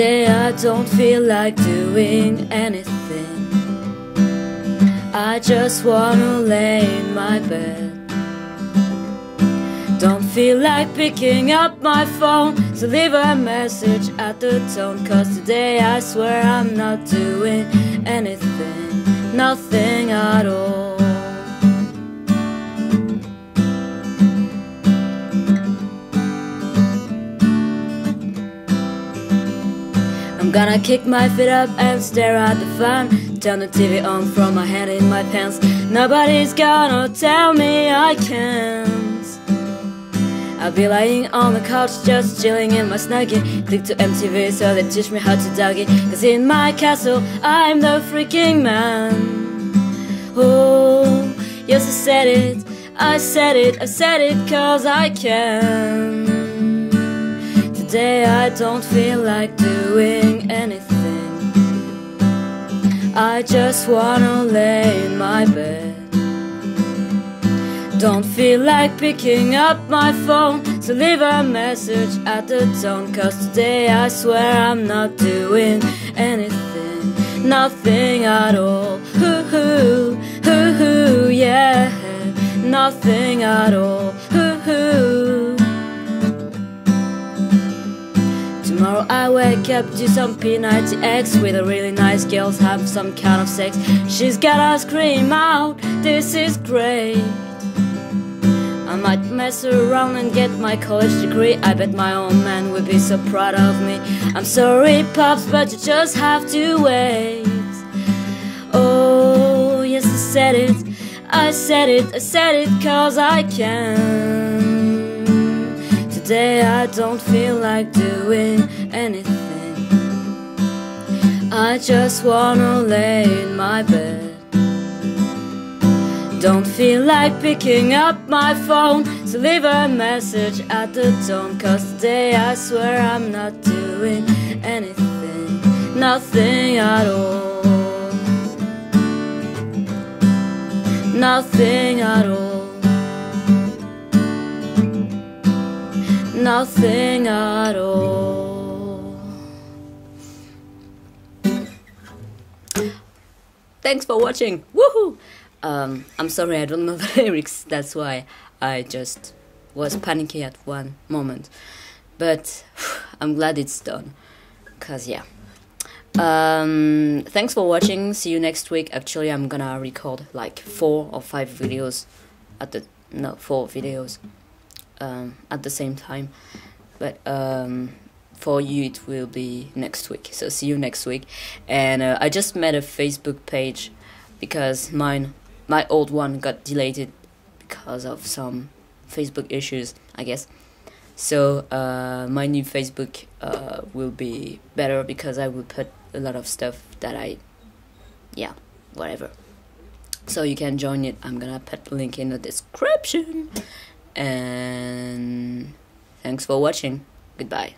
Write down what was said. Today I don't feel like doing anything. I just wanna lay in my bed. Don't feel like picking up my phone, so leave a message at the tone. Cause today I swear I'm not doing anything, nothing at all. I'm gonna kick my feet up and stare at the fan. Turn the TV on from my hand in my pants. Nobody's gonna tell me I can't. I'll be lying on the couch just chilling in my snuggie. Click to MTV so they teach me how to doggy. Cause in my castle I'm the freaking man. Oh, yes I said it, I said it, I said it cause I can. Today I don't feel like doing anything. I just wanna lay in my bed. Don't feel like picking up my phone, so leave a message at the tone. Cause today I swear I'm not doing anything, nothing at all. Hoo-hoo, hoo-hoo, yeah, nothing at all. Hoo-hoo. Tomorrow I wake up, do some P90X with a really nice girl, have some kind of sex. She's gotta scream out, this is great. I might mess around and get my college degree. I bet my old man would be so proud of me. I'm sorry pops, but you just have to wait. Oh, yes I said it, I said it, I said it cause I can. Today I don't feel like doing anything. I just wanna lay in my bed. Don't feel like picking up my phone, so leave a message at the tone. Cause today I swear I'm not doing anything, nothing at all. Nothing at all. Nothing at all. Thanks for watching. Woohoo! I'm sorry, I don't know the lyrics. That's why I just was panicky at one moment. But I'm glad it's done. Cause yeah. Thanks for watching. See you next week. Actually, I'm gonna record like 4 or 5 videos at the no 4 videos. At the same time, but for you it will be next week, so see you next week. And I just made a Facebook page because my old one got deleted because of some Facebook issues, I guess. So my new Facebook will be better because I will put a lot of stuff that whatever, so you can join it. I'm gonna put the link in the description. And thanks for watching. Goodbye.